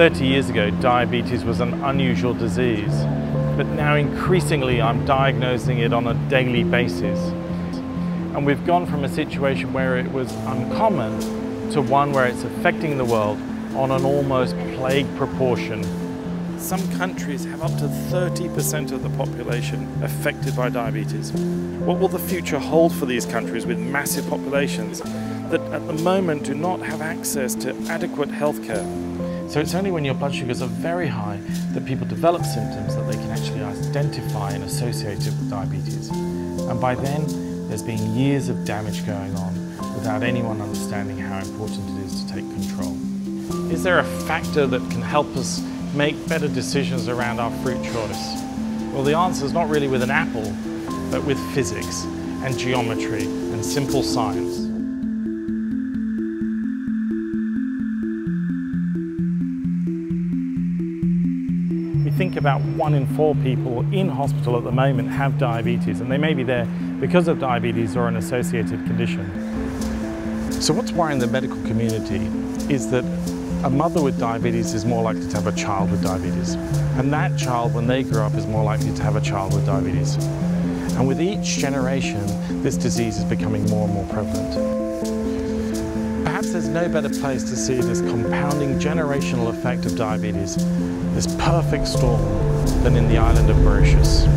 30 years ago, diabetes was an unusual disease, but now increasingly I'm diagnosing it on a daily basis. And we've gone from a situation where it was uncommon to one where it's affecting the world on an almost plague proportion. Some countries have up to 30% of the population affected by diabetes. What will the future hold for these countries with massive populations that at the moment do not have access to adequate healthcare? So it's only when your blood sugars are very high that people develop symptoms that they can actually identify and associate it with diabetes. And by then, there's been years of damage going on without anyone understanding how important it is to take control. Is there a factor that can help us make better decisions around our fruit choice? Well, the answer is not really with an apple, but with physics and geometry and simple science. Think about 1 in 4 people in hospital at the moment have diabetes, and they may be there because of diabetes or an associated condition. So what's worrying the medical community is that a mother with diabetes is more likely to have a child with diabetes, and that child, when they grow up, is more likely to have a child with diabetes. And with each generation, this disease is becoming more and more prevalent. Perhaps there's no better place to see this compounding generational effect of diabetes, this perfect storm, than in the island of Mauritius.